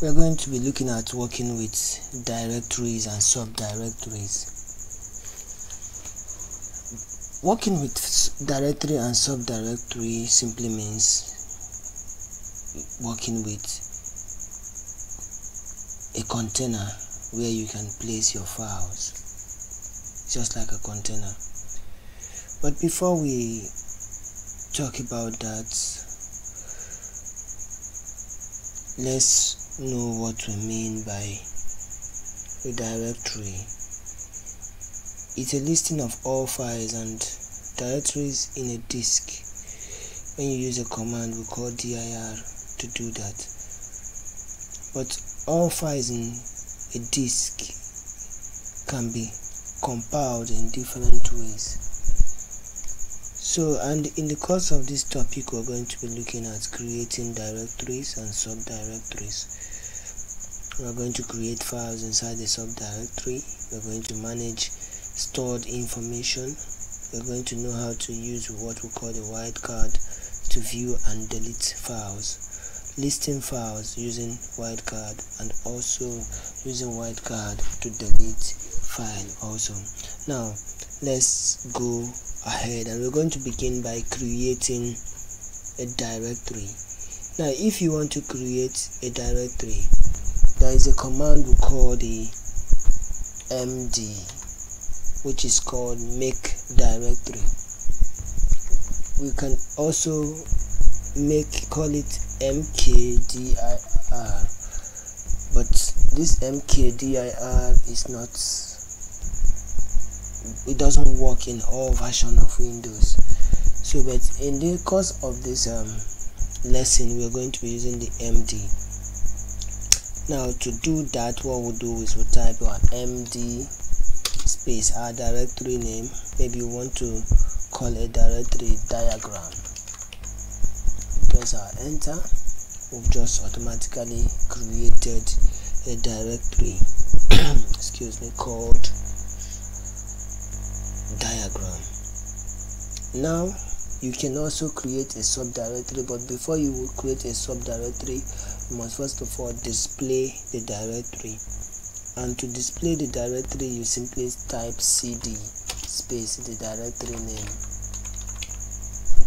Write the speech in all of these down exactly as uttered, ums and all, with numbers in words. we're going to be looking at working with directories and subdirectories. Working with directory and subdirectory simply means working with a container where you can place your files, just like a container. But before we talk about that, let's know what we mean by a directory. It's a listing of all files and directories in a disk. When you use a command, we call dir to do that. But all files in a disk can be compiled in different ways. So, and in the course of this topic, we're going to be looking at creating directories and subdirectories. We're going to create files inside the subdirectory. We're going to manage stored information. We're going to know how to use what we call the wildcard to view and delete files. Listing files using wildcard, and also using wildcard to delete file also. Now, let's go ahead, and we're going to begin by creating a directory. Now, if you want to create a directory, there is a command we call the M D, which is called make directory. We can also make call it mkdir, but this mkdir is not, it doesn't work in all version of Windows. So, but in the course of this um, lesson, we are going to be using the M D. Now, to do that, what we'll do is we'll type our M D space our directory name. Maybe you want to call a directory diagram. Press our enter. We've just automatically created a directory. Excuse me, called diagram. Now you can also create a subdirectory, but before you will create a subdirectory, you must first of all display the directory. And to display the directory, you simply type cd space the directory name,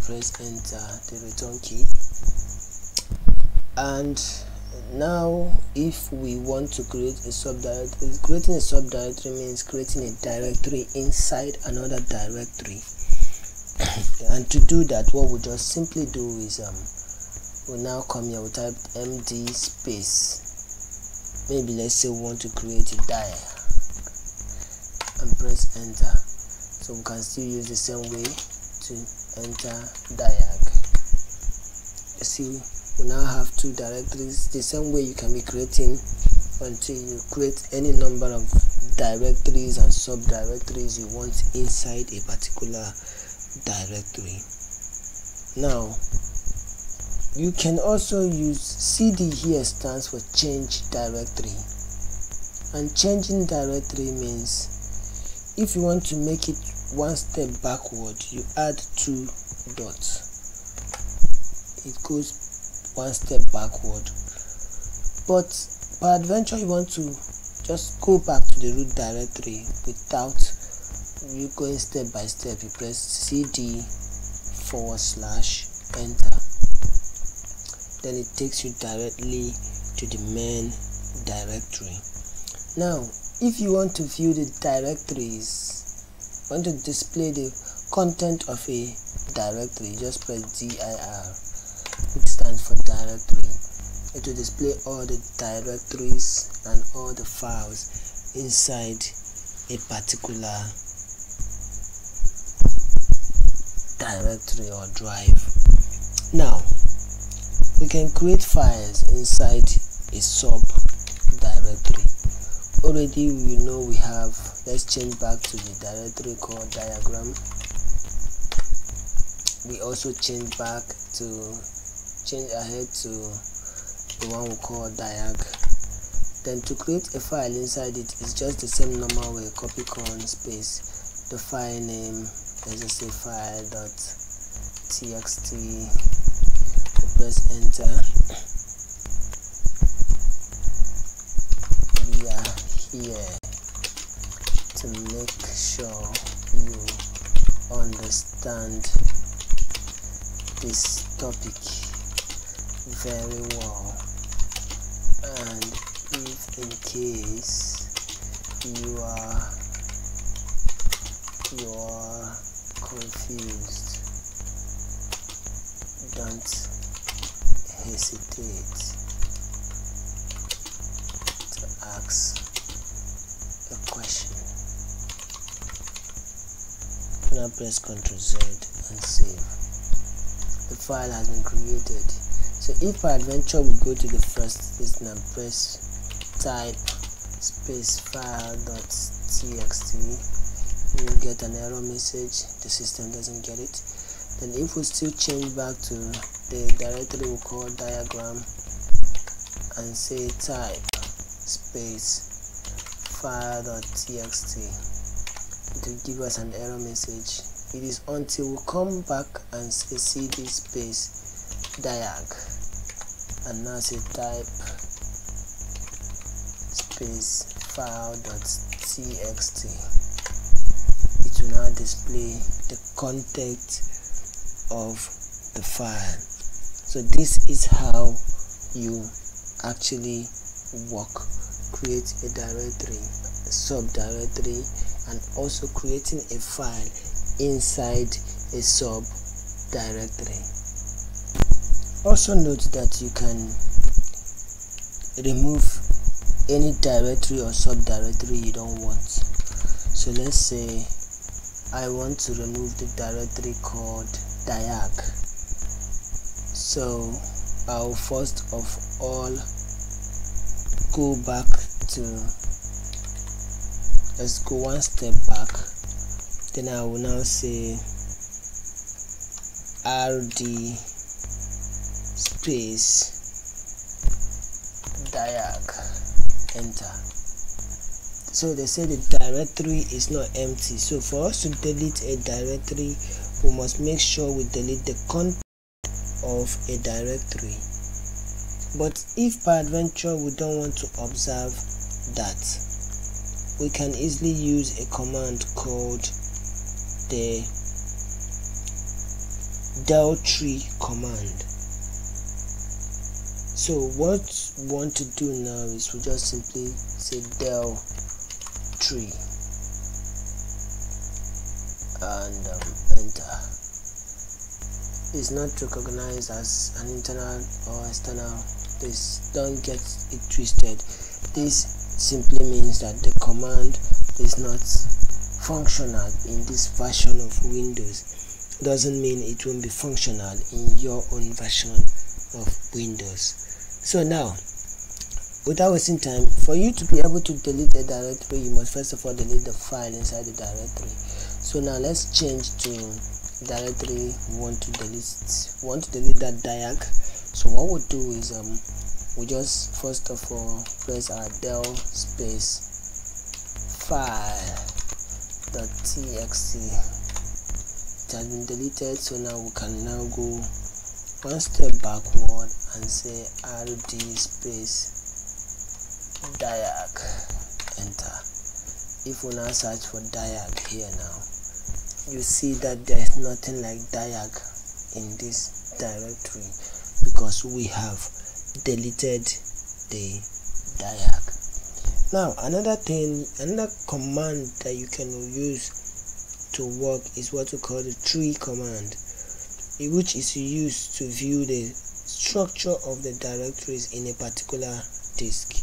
press enter, the return key. And now, if we want to create a subdirectory, creating a subdirectory means creating a directory inside another directory. And to do that, what we just simply do is um we now come here, we type md space, maybe let's say we want to create a dir, and press enter. So we can still use the same way to enter diag. You see, we now have two directories. The same way you can be creating until you create any number of directories and subdirectories you want inside a particular directory. Now, you can also use C D. Here stands for change directory, and changing directory means if you want to make it one step backward, you add two dots, it goes one step backward. But by adventure, you want to just go back to the root directory without you going step by step, you press cd forward slash enter, then it takes you directly to the main directory. Now, if you want to view the directories, want to display the content of a directory, just press dir, which stands for directory. It will display all the directories and all the files inside a particular directory or drive. Now, we can create files inside a sub directory. Already we know we have, let's change back to the directory called diagram. We also change back to change ahead to the one we call diag. Then to create a file inside it is just the same normal way, copy con space the file name, let's just say file dot txt, press enter, here to make sure you understand this topic very well, and if in case you are you are confused, don't hesitate to ask a question. Now press Ctrl Z and save. The file has been created. So if by adventure we go to the first list and press type space file dot t x t, you will get an error message, the system doesn't get it. Then if we still change back to the directory we call diagram and say type space file dot t x t, it will give us an error message. It is until we come back and say cd space diag and now say type space file dot t x t, it will now display the content of the file. So this is how you actually work, create a directory, a subdirectory, and also creating a file inside a sub directory. Also note that you can remove any directory or subdirectory you don't want. So let's say I want to remove the directory called diag. So I'll first of all go back to, let's go one step back. Then I will now say R D space diag, enter. So they say the directory is not empty. So for us to delete a directory, we must make sure we delete the content of a directory. But if by adventure we don't want to observe that, we can easily use a command called the del tree command. So what we want to do now is we just simply say del tree and um, enter. It's not recognized as an internal or external. This, don't get it twisted. This simply means that the command is not functional in this version of Windows. Doesn't mean it won't be functional in your own version of Windows. So now, without wasting time, for you to be able to delete a directory, you must first of all delete the file inside the directory. So now let's change to directory we want to delete. We want to delete that diag. So what we'll do is um we just first of all press our del space file dot txt, it has been deleted. So now we can now go one step backward and say rd space diag, enter. If we now search for diag here, now you see that there is nothing like diag in this directory because we have deleted the diag. Now another thing, another command that you can use to work is what we call the tree command, which is used to view the structure of the directories in a particular disk.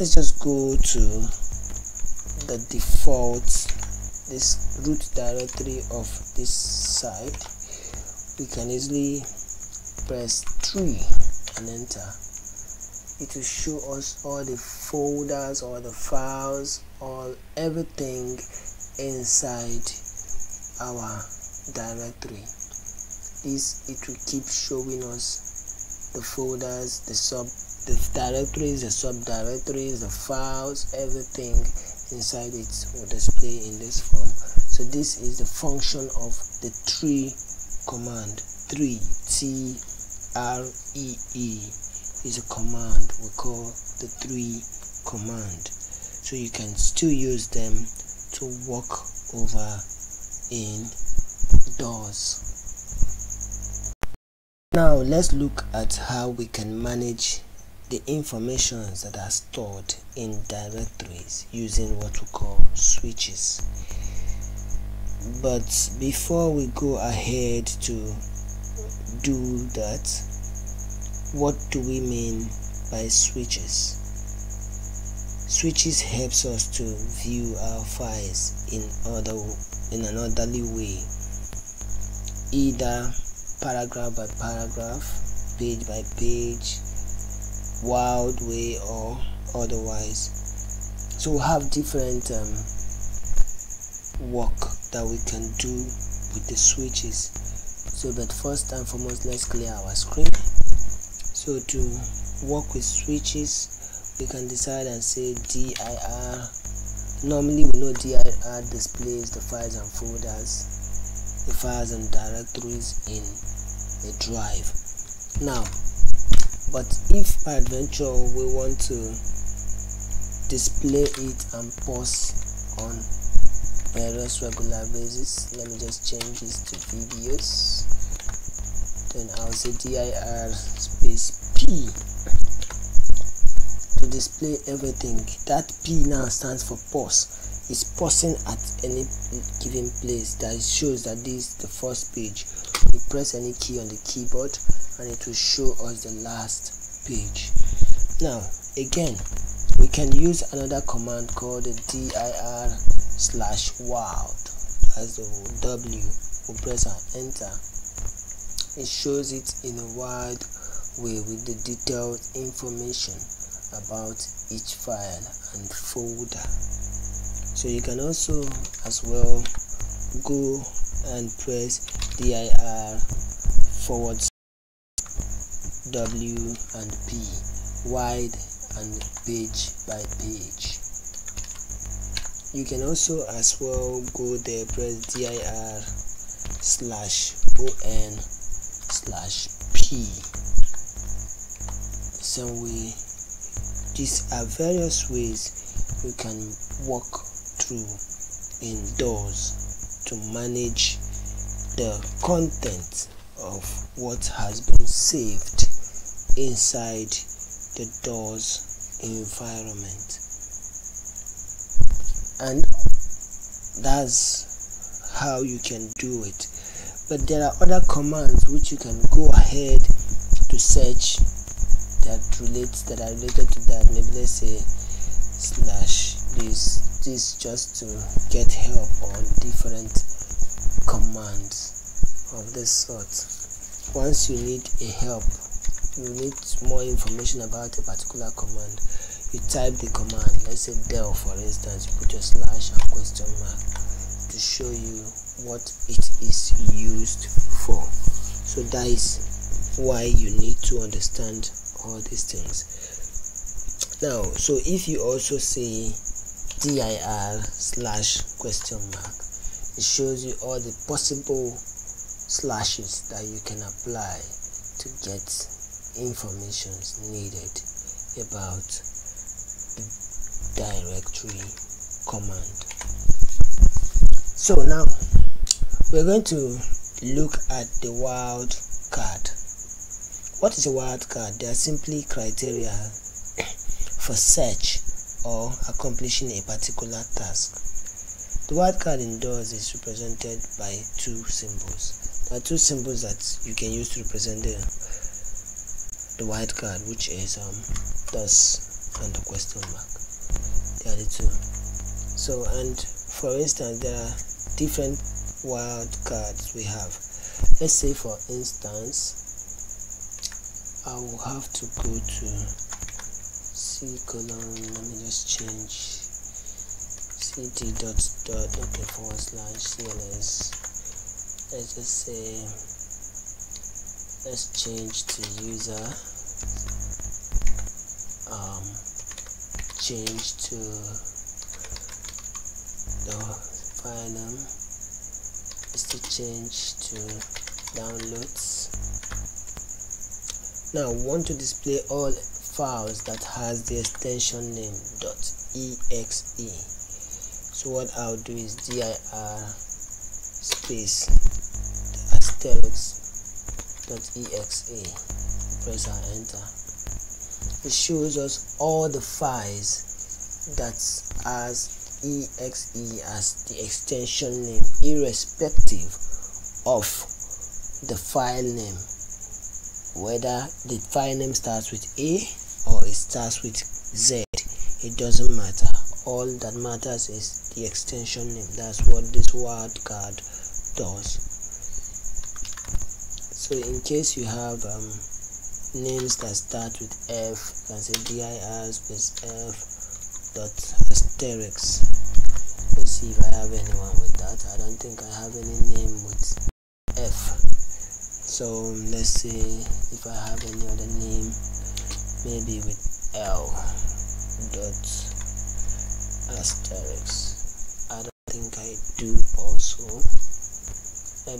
Let's just go to the default, this root directory of this site. We can easily press tree and enter. It will show us all the folders, all the files, all everything inside our directory. This, it will keep showing us the folders, the sub the directories, the subdirectories, the files, everything inside it will display in this form. So this is the function of the tree command. Tree, T R E E, is a command we call the tree command. so you can still use them to work over in DOS. Now let's look at how we can manage the informations that are stored in directories using what we call switches. But before we go ahead to do that, what do we mean by switches? Switches helps us to view our files in other in an orderly way, either paragraph by paragraph, page by page, wild way, or otherwise. So we have different um, work that we can do with the switches. So but first and foremost, let's clear our screen. So to work with switches, we can decide and say dir. Normally we know dir displays the files and folders, the files and directories in a drive. Now but if by adventure we want to display it and pause on various regular basis, let me just change this to videos, then I'll say dir space p to display everything. That p now stands for pause. It's pausing at any given place. That shows that this is the first page. We press any key on the keyboard and it will show us the last page. Now again, we can use another command called dir slash wild, as the w, we press and enter, it shows it in a wide way with the detailed information about each file and folder. So you can also as well go and press dir forward w and p, wide and page by page. You can also as well go there, press dir slash on slash p. The same way, these are various ways you can walk through in DOS to manage the content of what has been saved inside the DOS environment. And that's how you can do it. But there are other commands which you can go ahead to search that relates that are related to that. Maybe let's say slash this this just to get help on different commands of this sort. Once you need a help, you need more information about a particular command, you type the command, let's say del for instance, you put your slash and question mark to show you what it is used for. So that is why you need to understand all these things. Now so if you also say dir slash question mark, it shows you all the possible slashes that you can apply to get information needed about the directory command. So now we're going to look at the wildcard. What is a wildcard? They are simply criteria for search or accomplishing a particular task. The wildcard in DOS is represented by two symbols. There are two symbols that you can use to represent the, the wildcard, which is um, DOS and the question mark. They are the two. So and for instance, there are different wild cards we have. Let's say for instance, I will have to go to C colon, let me just change cd dot dot okay forward slash cls. Let's just say let's change to user um change to the file name, is to change to downloads. Now we want to display all files that has the extension name .exe. So what I'll do is dir space asterisk.exe, press and enter. It shows us all the files that has exe as the extension name, irrespective of the file name, whether the file name starts with A or it starts with Z. It doesn't matter. All that matters is the extension name. That's what this wildcard does. So in case you have um, names that start with F, you can say dir space F dot asterisk. Let's see if I have anyone with that. I don't think I have any name with F. So let's see if I have any other name, maybe with L dot asterisk. I don't think I do also,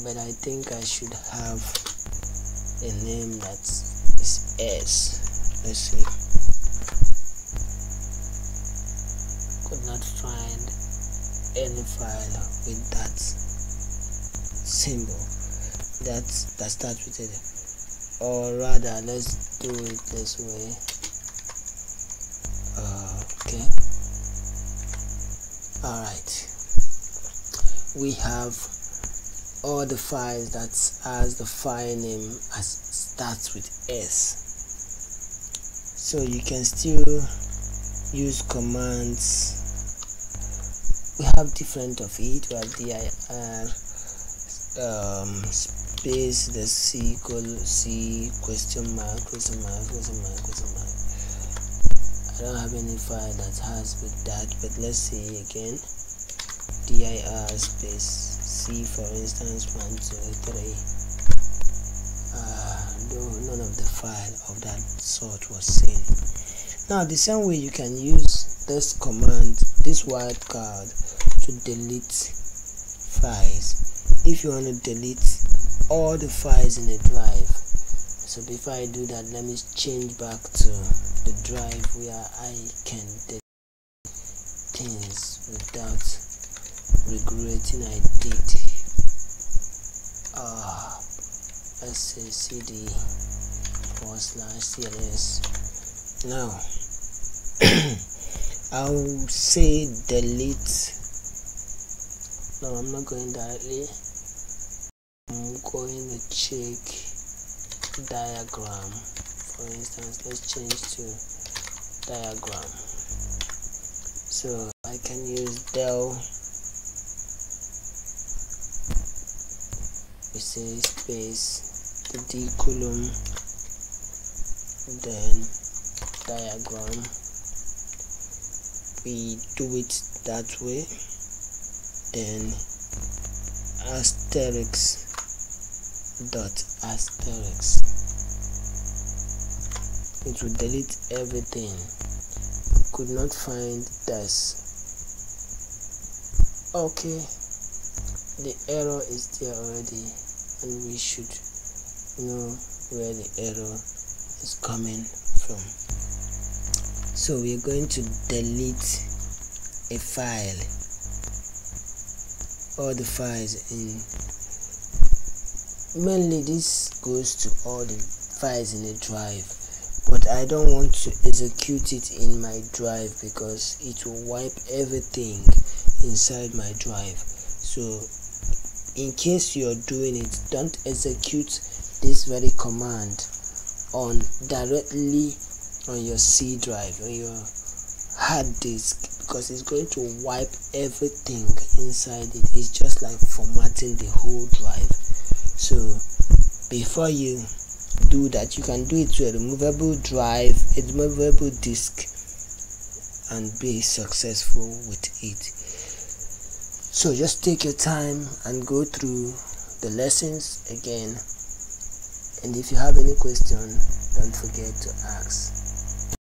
but I think I should have a name that is S. Let's see. Could not find any file with that symbol that that starts with it. Or rather, let's do it this way. Uh, okay. All right. We have all the files that has the file name as starts with S. So you can still use commands. We have different of it. We have dir um, space the C colon C question mark question mark question mark question mark. I don't have any file that has with that, but let's see again. dir space C, for instance, one two three. Uh, no, none of the file of that sort was seen. Now the same way you can use this command, this wildcard, to delete files. If you want to delete all the files in a drive, so before I do that, let me change back to the drive where I can delete things without regretting I did. Ah, let's say cd forward slash cls. Now I'll say delete. No, I'm not going directly. I'm going to check diagram. For instance, let's change to diagram. So I can use del. We say space the D column, then diagram. We do it that way. Then asterisk dot asterisk. It will delete everything. Could not find this. Okay. The error is there already, and we should know where the error is coming from. So we're going to delete a file, all the files in, mainly this goes to all the files in a drive, but I don't want to execute it in my drive because it will wipe everything inside my drive. So in case you're doing it, don't execute this very command on directly on your C drive, on your hard disk, because it's going to wipe everything inside it. It's just like formatting the whole drive. So before you do that, you can do it to a removable drive, a removable disk, and be successful with it. So just take your time and go through the lessons again, and if you have any question, don't forget to ask.